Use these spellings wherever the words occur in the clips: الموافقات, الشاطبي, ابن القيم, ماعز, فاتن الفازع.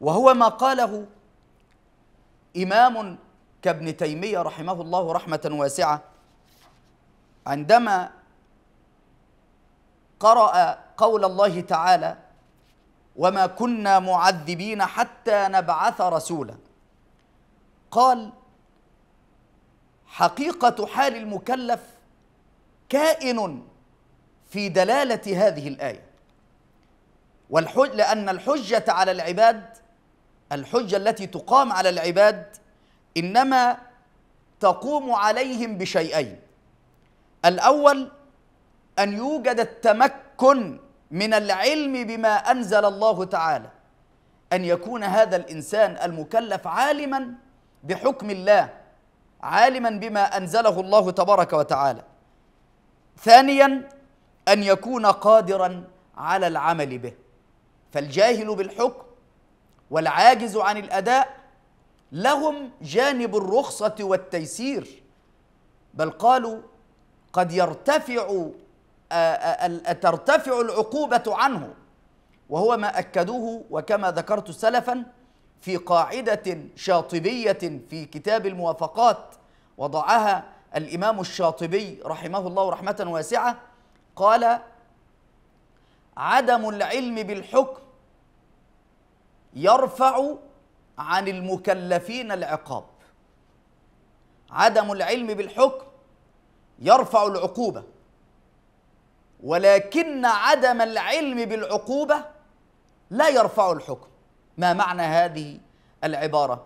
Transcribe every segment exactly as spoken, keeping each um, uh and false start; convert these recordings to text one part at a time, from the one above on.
وهو ما قاله إمام كابن تيمية رحمه الله رحمة واسعة عندما قرأ قول الله تعالى وما كنا معذبين حتى نبعث رسولا. قال حقيقة حال المكلف كائن في دلالة هذه الآية، والحج لأن الحجة على العباد، الحجة التي تقام على العباد إنما تقوم عليهم بشيئين: الأول أن يوجد التمكن من العلم بما أنزل الله تعالى، أن يكون هذا الإنسان المكلف عالما بحكم الله، عالما بما أنزله الله تبارك وتعالى. ثانيا أن يكون قادرا على العمل به، فالجاهل بالحكم والعاجز عن الأداء لهم جانب الرخصة والتيسير، بل قالوا قد يرتفع ترتفع العقوبة عنه، وهو ما أكدوه وكما ذكرت سلفا في قاعدة شاطبية في كتاب الموافقات وضعها الإمام الشاطبي رحمه الله رحمة واسعة. قال عدم العلم بالحكم يرفع عن المكلفين العقاب، عدم العلم بالحكم يرفع العقوبة، ولكن عدم العلم بالعقوبة لا يرفع الحكم. ما معنى هذه العبارة؟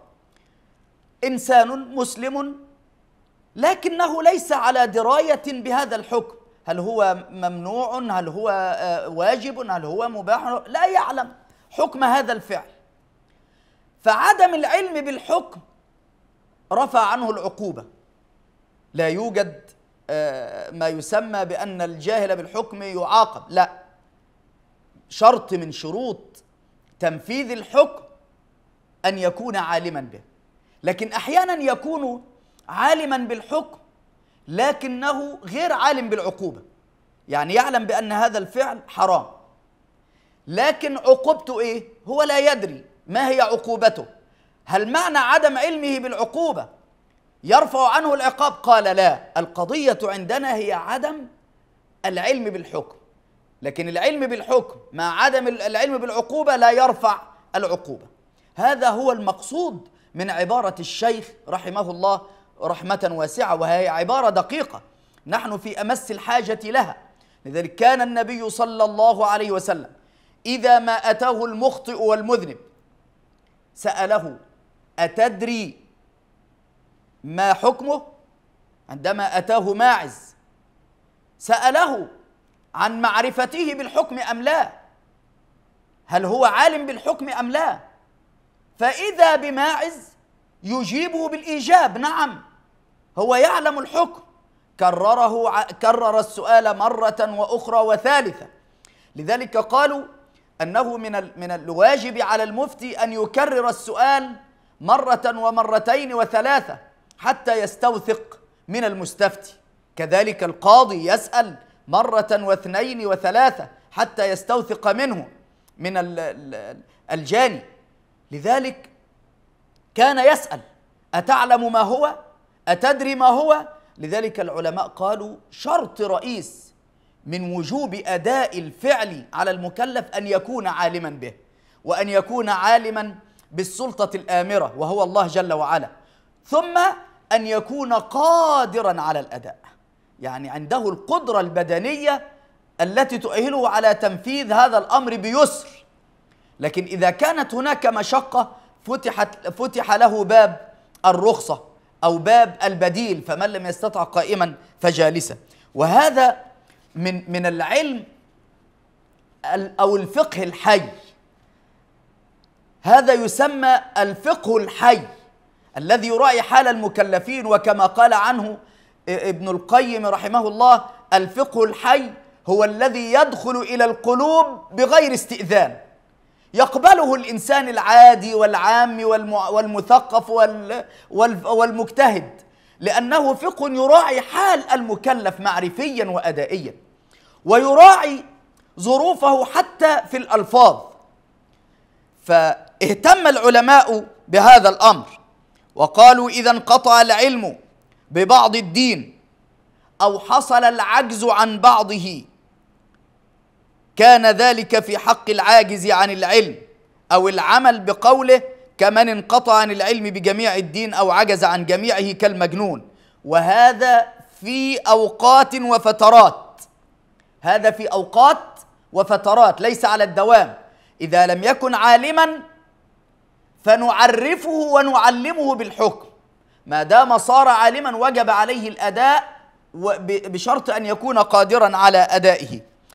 إنسان مسلم لكنه ليس على دراية بهذا الحكم، هل هو ممنوع؟ هل هو واجب؟ هل هو مباح؟ لا يعلم حكم هذا الفعل، فعدم العلم بالحكم رفع عنه العقوبة. لا يوجد ما يسمى بأن الجاهل بالحكم يعاقب، لا، شرط من شروط تنفيذ الحكم أن يكون عالما به. لكن أحيانا يكون عالما بالحكم لكنه غير عالم بالعقوبة، يعني يعلم بأن هذا الفعل حرام لكن عقوبته إيه؟ هو لا يدري ما هي عقوبته. هل معنى عدم علمه بالعقوبة يرفع عنه العقاب؟ قال لا، القضية عندنا هي عدم العلم بالحكم، لكن العلم بالحكم مع عدم العلم بالعقوبة لا يرفع العقوبة. هذا هو المقصود من عبارة الشيخ رحمه الله رحمة واسعة، وهي عبارة دقيقة نحن في أمس الحاجة لها. لذلك كان النبي صلى الله عليه وسلم إذا ما أتاه المخطئ والمذنب سأله أتدري ما حكمه؟ عندما أتاه ماعز سأله عن معرفته بالحكم أم لا، هل هو عالم بالحكم أم لا؟ فإذا بماعز يجيبه بالإيجاب، نعم هو يعلم الحكم. كرره كرر السؤال مرة وأخرى وثالثة. لذلك قالوا أنه من من الواجب على المفتي أن يكرر السؤال مرة ومرتين وثلاثة حتى يستوثق من المستفتي. كذلك القاضي يسأل مرة واثنين وثلاثة حتى يستوثق منه من الجاني. لذلك كان يسأل أتعلم ما هو؟ أتدري ما هو؟ لذلك العلماء قالوا شرط رئيس من وجوب أداء الفعل على المكلف أن يكون عالما به، وأن يكون عالما بالسلطة الآمرة وهو الله جل وعلا، ثم أن يكون قادرا على الأداء، يعني عنده القدرة البدنية التي تؤهله على تنفيذ هذا الأمر بيسر. لكن إذا كانت هناك مشقة فتحت فتح له باب الرخصة أو باب البديل، فمن لم يستطع قائما فجالسا. وهذا من من العلم أو الفقه الحي، هذا يسمى الفقه الحي الذي يراعي حال المكلفين، وكما قال عنه ابن القيم رحمه الله الفقه الحي هو الذي يدخل إلى القلوب بغير استئذان، يقبله الإنسان العادي والعام والمثقف والمجتهد، لأنه فقه يراعي حال المكلف معرفيا وأدائيا، ويراعي ظروفه حتى في الألفاظ. اهتم العلماء بهذا الأمر وقالوا إذا انقطع العلم ببعض الدين أو حصل العجز عن بعضه كان ذلك في حق العاجز عن العلم أو العمل بقوله كمن انقطع عن العلم بجميع الدين أو عجز عن جميعه كالمجنون. وهذا في أوقات وفترات، هذا في أوقات وفترات ليس على الدوام. إذا لم يكن عالما فنعرفه ونعلمه بالحكم، ما دام صار عالما وجب عليه الأداء بشرط أن يكون قادرا على أدائه.